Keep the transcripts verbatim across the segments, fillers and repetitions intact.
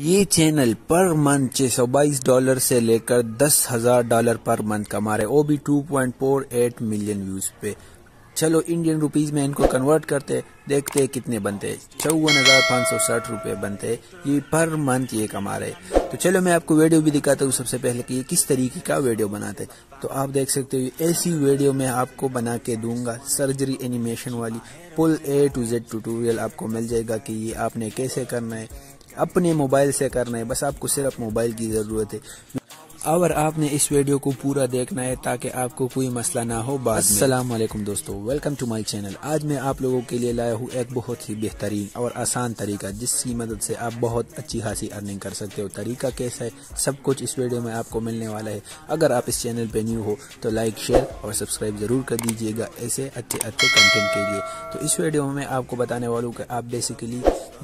ये channel per month छह सौ बाईस डॉलर से लेकर दस हजार डॉलर पर मंथ कमा रहे, वो भी two point four eight million views पे। चलो इंडियन रुपीज में इनको कन्वर्ट करते, देखते कितने बनते। चौवन हजार पाँच सौ साठ रुपये बनते ये पर मंथ ये कमा रहे। तो चलो मैं आपको वीडियो भी दिखाता हूँ सबसे पहले कि ये किस तरीके का वीडियो बनाते। तो आप देख सकते हो ऐसी वीडियो मैं आपको बना के दूंगा, सर्जरी एनिमेशन वाली full A to Z tutorial आपको मिल जाएगा कि ये आपने कैसे करना है, अपने मोबाइल से करना है। बस आपको सिर्फ मोबाइल की ज़रूरत है और आपने इस वीडियो को पूरा देखना है ताकि आपको कोई मसला ना हो बाद में। अस्सलाम वालेकुम दोस्तों, वेलकम टू माय चैनल। आज मैं आप लोगों के लिए लाया हूँ एक बहुत ही बेहतरीन और आसान तरीका जिसकी मदद से आप बहुत अच्छी खासी अर्निंग कर सकते हो। तरीका कैसा है सब कुछ इस वीडियो में आपको मिलने वाला है। अगर आप इस चैनल पे न्यू हो तो लाइक, शेयर और सब्सक्राइब जरूर कर दीजिएगा ऐसे अच्छे अच्छे कंटेंट के लिए। तो इस वीडियो में आपको बताने वाला हूँ कि आप बेसिकली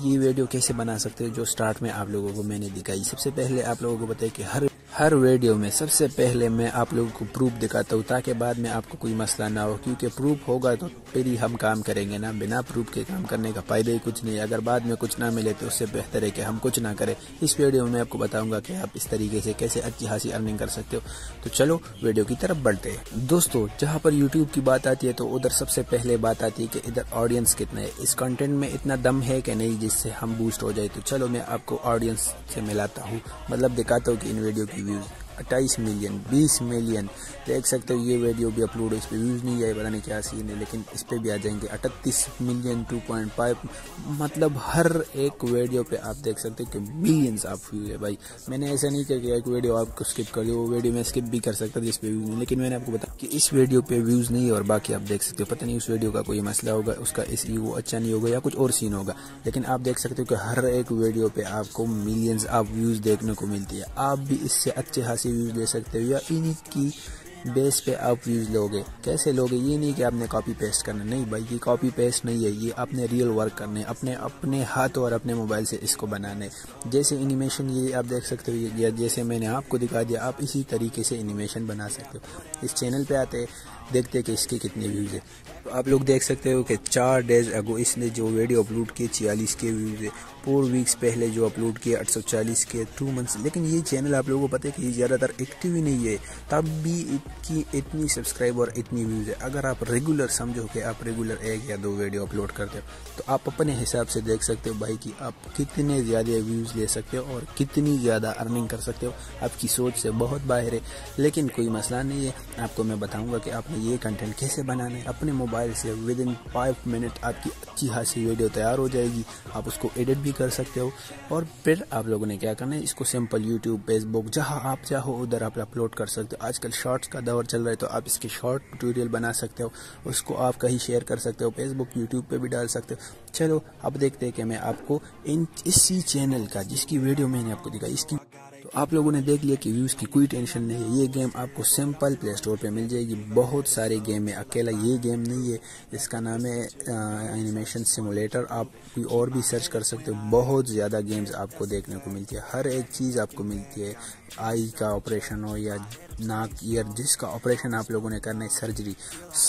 ये वीडियो कैसे बना सकते हो जो स्टार्ट में आप लोगों को मैंने दिखाई। सबसे पहले आप लोगों को बताया कि हर हर वीडियो में सबसे पहले मैं आप लोगों को प्रूफ दिखाता हूँ ताकि बाद में आपको कोई मसला ना हो, क्योंकि प्रूफ होगा तो फिर ही हम काम करेंगे ना। बिना प्रूफ के काम करने का फायदा ही कुछ नहीं। अगर बाद में कुछ ना मिले तो उससे बेहतर है कि हम कुछ ना करें। इस वीडियो में आपको बताऊंगा कि आप इस तरीके से कैसे अच्छी खासी अर्निंग कर सकते हो। तो चलो वीडियो की तरफ बढ़ते हैं। दोस्तों जहाँ पर यूट्यूब की बात आती है तो उधर सबसे पहले बात आती है कि इधर ऑडियंस कितना है, इस कंटेंट में इतना दम है कि नहीं जिससे हम बूस्ट हो जाए। तो चलो मैं आपको ऑडियंस से मिलाता हूँ, मतलब दिखाता हूँ कि इन वीडियो की व्यूज अट्ठाईस मिलियन, बीस मिलियन देख सकते हो। ये वीडियो भी अपलोड है, इस पर व्यूज़ नहीं आए, पता नहीं क्या सीन है, लेकिन इस पर भी आ जाएंगे अड़तीस मिलियन, टू पॉइंट फाइव। मतलब हर एक वीडियो पे आप देख सकते हो कि मिलियंस आप व्यूज है। भाई मैंने ऐसा नहीं किया कि एक वीडियो आपको स्किप कर दो, वो वीडियो मैं स्किप भी कर सकता था जिस पर व्यूज नहीं, लेकिन मैंने आपको बताया कि इस वीडियो पर व्यूज़ नहीं है और बाकी आप देख सकते हो। पता नहीं उस वीडियो का कोई मसला होगा, उसका इसलिए वो अच्छा नहीं होगा या कुछ और सीन होगा, लेकिन आप देख सकते हो कि हर एक वीडियो पर आपको मिलियंस आप व्यूज़ देखने को मिलती है। आप भी इससे अच्छे खासी व्यूज़ ले सकते हो या इन्हीं की बेस पे आप व्यूज़ लोगे। कैसे लोगे? ये नहीं कि आपने कॉपी पेस्ट करना, नहीं भाई ये कॉपी पेस्ट नहीं है, ये आपने रियल वर्क करने है, अपने अपने हाथ और अपने मोबाइल से इसको बनाने। जैसे एनिमेशन ये आप देख सकते हो, ये जैसे मैंने आपको दिखा दिया आप इसी तरीके से एनिमेशन बना सकते हो। इस चैनल पे आते देखते हैं कि इसके कितने व्यूज़ है। तो आप लोग देख सकते हो कि चार डेज अगो इसने जो वीडियो अपलोड किए छियालीस के व्यूज़ है, फोर वीक्स पहले जो अपलोड किए आठ सौ चालीस के, टू मंथ्स। लेकिन ये चैनल आप लोगों को पता है कि ज़्यादातर एक्टिव ही नहीं है, तब भी इनकी इतनी सब्सक्राइब और इतनी व्यूज़ है। अगर आप रेगुलर समझो कि आप रेगुलर एक या दो वीडियो अपलोड करते हो तो आप अपने हिसाब से देख सकते हो भाई कि आप कितने ज़्यादा व्यूज़ ले सकते हो और कितनी ज़्यादा अर्निंग कर सकते हो। आपकी सोच से बहुत बाहर है, लेकिन कोई मसला नहीं है। आपको मैं बताऊँगा कि आपने ये कंटेंट कैसे बनाना है। अपने मोबाइल से विद इन फाइव मिनट आपकी अच्छी खासी वीडियो तैयार हो जाएगी, आप उसको एडिट भी कर सकते हो। और फिर आप लोगों ने क्या करना है, इसको सिंपल यूट्यूब, फेसबुक जहां आप चाहो उधर आप अपलोड कर सकते हो। आजकल शॉर्ट्स का दौर चल रहा है तो आप इसके शॉर्ट ट्यूटोरियल बना सकते हो, उसको आप कहीं शेयर कर सकते हो, फेसबुक यूट्यूब पर भी डाल सकते हो। चलो अब देखते हैं कि मैं आपको इन इसी चैनल का जिसकी वीडियो मैंने आपको दिखाई इसकी। तो आप लोगों ने देख लिया कि व्यूज़ की कोई टेंशन नहीं है। ये गेम आपको सिंपल प्ले स्टोर पे मिल जाएगी, बहुत सारे गेम है, अकेला ये गेम नहीं है। इसका नाम है एनिमेशन सिमुलेटर, आप कोई और भी सर्च कर सकते हो। बहुत ज़्यादा गेम्स आपको देखने को मिलती है, हर एक चीज़ आपको मिलती है। आई का ऑपरेशन हो या नाक, ईयर, जिसका ऑपरेशन आप लोगों ने करना है, सर्जरी,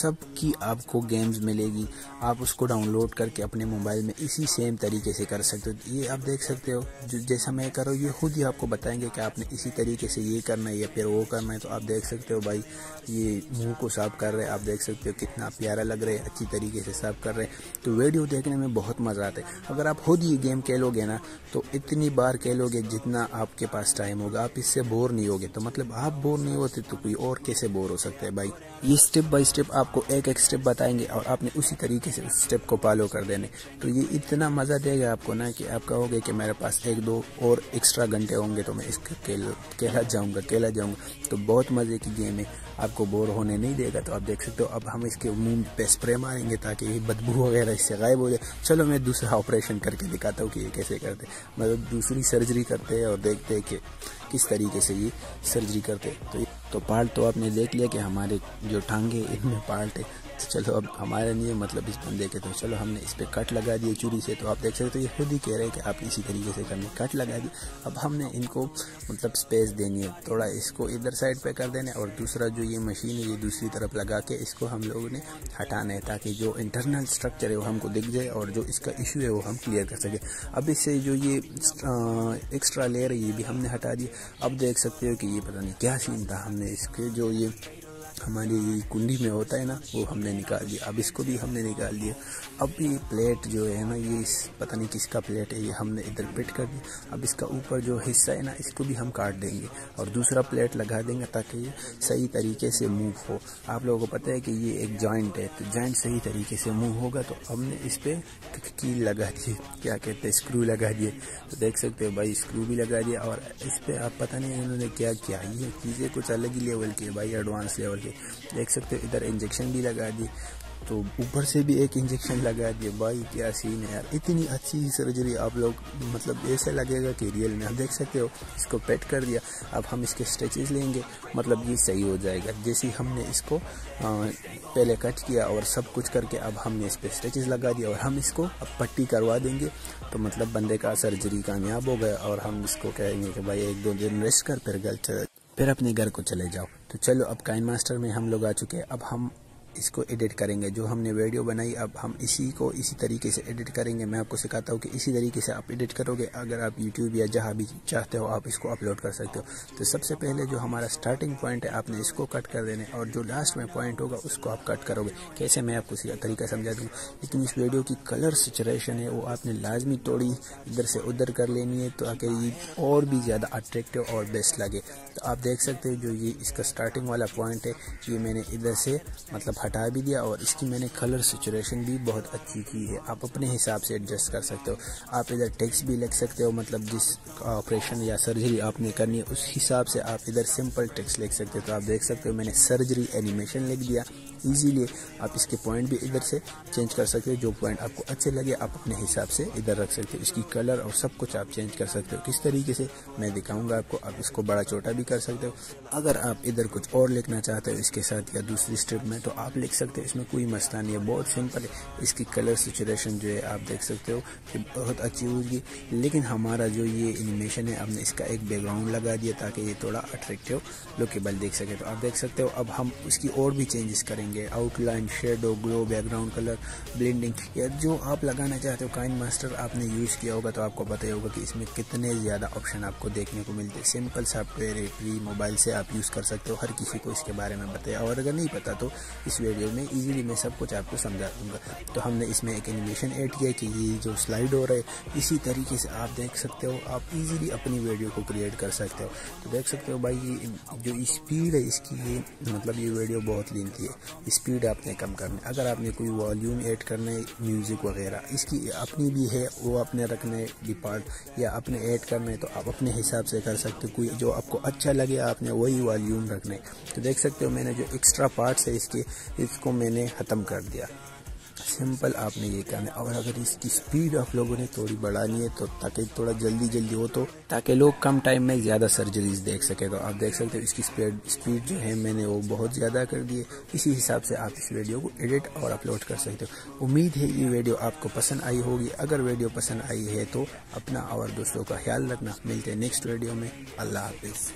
सब की आपको गेम्स मिलेगी। आप उसको डाउनलोड करके अपने मोबाइल में इसी सेम तरीके से कर सकते हो। ये आप देख सकते हो जो जैसा मैं कर रहा हूँ, ये खुद ही आपको बताएंगे कि आपने इसी तरीके से ये करना है या फिर वो करना है। तो आप देख सकते हो भाई ये मुँह को साफ कर रहे हैं, आप देख सकते हो कितना प्यारा लग रहा है, अच्छी तरीके से साफ कर रहे हैं। तो वीडियो देखने में बहुत मज़ा आता है। अगर आप खुद ये गेम खेलोगे ना तो इतनी बार खेलोगे जितना आपके पास टाइम होगा, आप इससे बोर नहीं होगे। तो मतलब आप बोर नहीं होते तो कोई और कैसे बोर हो सकता है भाई। ये स्टेप बाय स्टेप आपको एक एक स्टेप बताएंगे और आपने उसी तरीके से उस स्टेप को फॉलो कर देने। तो ये इतना मज़ा देगा आपको ना कि आप कहोगे कि मेरे पास एक दो और एक्स्ट्रा घंटे होंगे तो मैं इसको खेल खेला जाऊँगा खेला जाऊँगा। तो बहुत मज़े की गेम है, आपको बोर होने नहीं देगा। तो आप देख सकते हो अब हम इसके मुँह पे स्प्रे मारेंगे ताकि ये बदबू वगैरह इससे गायब हो जाए। चलो मैं दूसरा ऑपरेशन करके दिखाता हूँ कि ये कैसे करते, मतलब दूसरी सर्जरी करते हैं और देखते हैं कि किस तरीके से ये सर्जरी करते हैं। तो तो पार्ट तो आपने देख लिया कि हमारे जो टांगे इनमें पार्ट है, चलो अब हमारे लिए मतलब इस बंदे के, तो चलो हमने इस पर कट लगा दिए चूड़ी से। तो आप देख सकते हो तो ये खुद ही कह रहे हैं कि आप इसी तरीके से करने कट लगा दी। अब हमने इनको मतलब स्पेस देनी है, थोड़ा इसको इधर साइड पे कर देना है और दूसरा जो ये मशीन है ये दूसरी तरफ लगा के इसको हम लोगों ने हटाना है ताकि जो इंटरनल स्ट्रक्चर है वो हमको दिख जाए और जो इसका इशू है वो हम क्लियर कर सकें। अब इससे जो ये एक्स्ट्रा लेयर है ये भी हमने हटा दी। अब देख सकते हो कि ये पता नहीं क्या सीन था, हमने इसके जो ये हमारी कुंडी में होता है ना वो हमने निकाल दिया। अब इसको भी हमने निकाल दिया। अब ये प्लेट जो है ना ये पता नहीं किसका प्लेट है, ये हमने इधर फिट कर दिया। अब इसका ऊपर जो हिस्सा है ना इसको भी हम काट देंगे और दूसरा प्लेट लगा देंगे ताकि ये सही तरीके से मूव हो। आप लोगों को पता है कि ये एक जॉइंट है, तो जॉइंट सही तरीके से मूव होगा। तो हमने इस पर कील लगा दी, क्या कहते हैं स्क्रू लगा दिए। तो देख सकते हो भाई स्क्रू भी लगा दिया और इस पर आप पता नहीं इन्होंने क्या किया, ये चीज़ें कुछ अलग ही लेवल की है भाई, एडवांस लेवल की। देख सकते हो इधर इंजेक्शन भी लगा दी, तो ऊपर से भी एक इंजेक्शन लगा दिए। भाई क्या सीन है यार, इतनी अच्छी सर्जरी आप लोग मतलब ऐसा लगेगा कि रियल में। आप देख सकते हो इसको पेट कर दिया। अब हम इसके स्ट्रेचेस लेंगे, मतलब ये सही हो जाएगा। जैसे हमने इसको पहले कट किया और सब कुछ करके अब हमने इस पर स्ट्रेचेस लगा दिया और हम इसको अब पट्टी करवा देंगे। तो मतलब बंदे का सर्जरी कामयाब हो गया और हम इसको कहेंगे कि भाई एक दो दिन रेस्ट कर फिर गल चल फिर अपने घर को चले जाओ। तो चलो अब काइन मास्टर में हम लोग आ चुके हैं। अब हम इसको एडिट करेंगे, जो हमने वीडियो बनाई अब हम इसी को इसी तरीके से एडिट करेंगे। मैं आपको सिखाता हूँ कि इसी तरीके से आप एडिट करोगे। अगर आप यूट्यूब या जहाँ भी चाहते हो आप इसको अपलोड कर सकते हो। तो सबसे पहले जो हमारा स्टार्टिंग पॉइंट है आपने इसको कट कर देने और जो लास्ट में पॉइंट होगा उसको आप कट करोगे। कैसे मैं आपको इसका तरीका समझा दूँ, लेकिन इस वीडियो की कलर सैचुरेशन है वो आपने लाजमी थोड़ी इधर से उधर कर लेनी है ताकि ये और भी ज़्यादा अट्रैक्टिव और बेस्ट लगे। तो आप देख सकते हो जो ये इसका स्टार्टिंग वाला पॉइंट है ये मैंने इधर से मतलब हटा भी दिया और इसकी मैंने कलर सैचुरेशन भी बहुत अच्छी की है। आप अपने हिसाब से एडजस्ट कर सकते हो। आप इधर टेक्स्ट भी लिख सकते हो, मतलब जिस ऑपरेशन या सर्जरी आपने करनी है उस हिसाब से आप इधर सिंपल टेक्स्ट लिख सकते हो। तो आप देख सकते हो मैंने सर्जरी एनिमेशन लिख दिया इजीली। आप इसके पॉइंट भी इधर से चेंज कर सकते हो, जो पॉइंट आपको अच्छे लगे आप अपने हिसाब से इधर रख सकते हो। इसकी कलर और सब कुछ आप चेंज कर सकते हो किस तरीके से मैं दिखाऊंगा आपको। आप इसको बड़ा छोटा भी कर सकते हो। अगर आप इधर कुछ और लिखना चाहते हो इसके साथ या दूसरी स्ट्रिप में तो आप लिख सकते हो, इसमें कोई मसला नहीं है, बहुत सिंपल है। इसकी कलर सैचुरेशन जो है आप देख सकते हो कि बहुत अच्छी होगी। लेकिन हमारा जो ये एनिमेशन है आपने इसका एक बैकग्राउंड लगा दिया ताकि ये थोड़ा अट्रैक्टिव लुकेबल देख सके। तो आप देख सकते हो अब हम इसकी और भी चेंजेस करेंगे, outline, shadow, glow, background colour, blending या जो आप लगाना चाहते हो। काइन मास्टर आपने यूज़ किया होगा तो आपको पता ही होगा कि इसमें कितने ज़्यादा ऑप्शन आपको देखने को मिलते हैं। सिंपल सॉफ्टवेयर है, फ्री मोबाइल से आप यूज़ कर सकते हो। हर किसी को इसके बारे में बताया और अगर नहीं पता तो इस वीडियो में इजीली मैं सब कुछ आपको समझा दूंगा। तो हमने इसमें एक एनिमेशन ऐड किया कि ये जो स्लाइड हो रहा है इसी तरीके से आप देख सकते हो। आप इजीली अपनी वीडियो को क्रिएट कर सकते हो। तो देख सकते हो भाई ये जो स्पीड है इसकी ये मतलब ये वीडियो बहुत लेंथी है, स्पीड आपने कम करनी है। अगर आपने कोई वॉल्यूम ऐड करना है, म्यूज़िक वगैरह इसकी अपनी भी है वो आपने रखना है डिपार्ट या आपने ऐड करना है तो आप अपने हिसाब से कर सकते हो। कोई जो आपको अच्छा लगे आपने वही वॉल्यूम रखना है। तो देख सकते हो मैंने जो एक्स्ट्रा पार्ट्स है इसके इसको मैंने ख़त्म कर दिया। सिंपल आपने ये करना है। और अगर इसकी स्पीड आप लोगों ने थोड़ी बढ़ानी है तो ताकि थोड़ा जल्दी जल्दी हो तो ताकि लोग कम टाइम में ज़्यादा सर्जरीज देख सके। तो आप देख सकते हो इसकी स्पीड स्पीड जो है मैंने वो बहुत ज़्यादा कर दी है। इसी हिसाब से आप इस वीडियो को एडिट और अपलोड कर सकते हो। उम्मीद है ये वीडियो आपको पसंद आई होगी। अगर वीडियो पसंद आई है तो अपना और दोस्तों का ख्याल रखना। मिलते हैं नेक्स्ट वीडियो में। अल्लाह हाफिज़।